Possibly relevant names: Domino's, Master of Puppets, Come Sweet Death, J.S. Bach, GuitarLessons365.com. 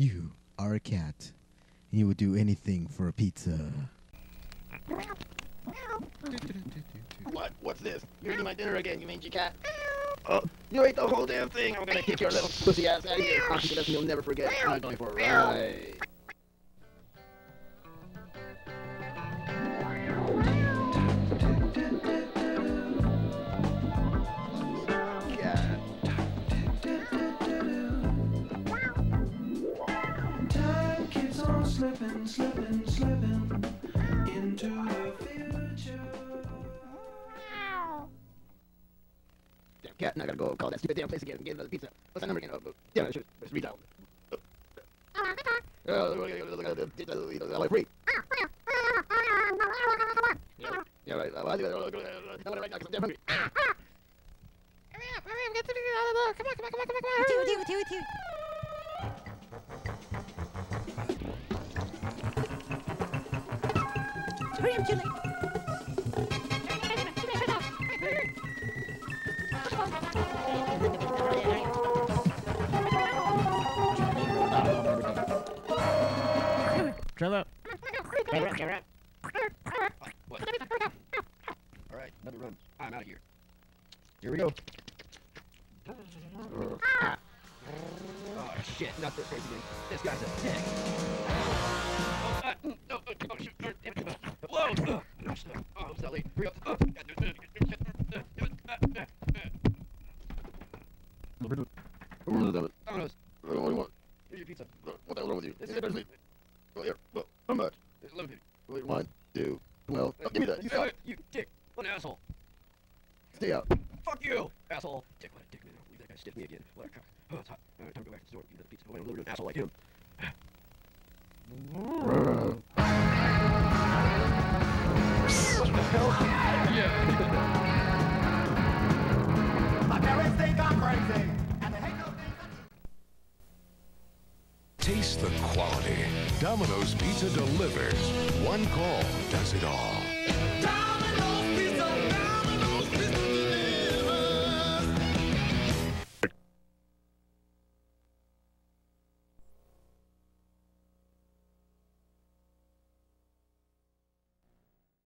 You are a cat, and you would do anything for a pizza. What? What's this? You're eating my dinner again, you mangy cat. Oh, you ate the whole damn thing. I'm gonna kick your little pussy ass out of here. You'll never forget. I'm going for a ride. Slipping into the future. Damn cat, now I gotta go call that stupid damn place again and get another pizza. What's that number again? Oh, damn, I should redial. Yeah, right. I want to right now because I'm damn hungry. Come on. Do. Hurry up, Julie. Shut up. Alright, another run. I'm out of here. Here we go. Oh shit, not this race again. This guy's a dick. No, shoot. Whoa! Oh, Sally, hurry up. Domino's. Here's your pizza. What the hell is wrong with you? This is better. Oh, here. How much? There's 11.50. 1, 2, 12. Give me that. You dick. What an asshole. Stay out. Fuck you, asshole. Dick, what a dick, man. Leave that guy stiff me again. What a cock. Oh, it's hot. Alright, time to go back to the store and get the pizza. I'm going to deliver to an asshole like him. My parents think I'm crazy, and they hate those things I do. Taste the quality. Domino's Pizza delivers. One call does it all.